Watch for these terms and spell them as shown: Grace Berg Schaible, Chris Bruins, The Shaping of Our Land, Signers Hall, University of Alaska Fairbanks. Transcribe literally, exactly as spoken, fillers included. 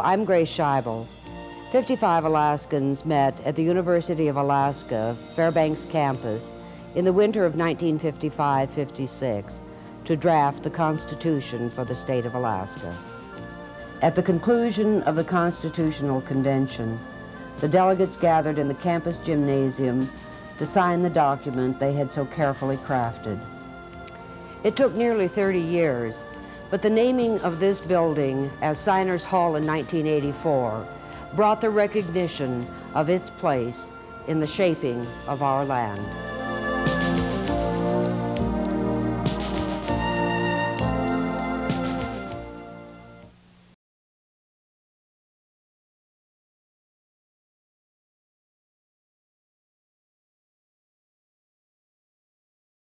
I'm Grace Schaible. fifty-five Alaskans met at the University of Alaska Fairbanks campus in the winter of nineteen fifty-five fifty-six to draft the Constitution for the state of Alaska. At the conclusion of the Constitutional Convention, the delegates gathered in the campus gymnasium to sign the document they had so carefully crafted. It took nearly thirty years. But the naming of this building as Signers Hall in nineteen eighty-four brought the recognition of its place in the shaping of our land.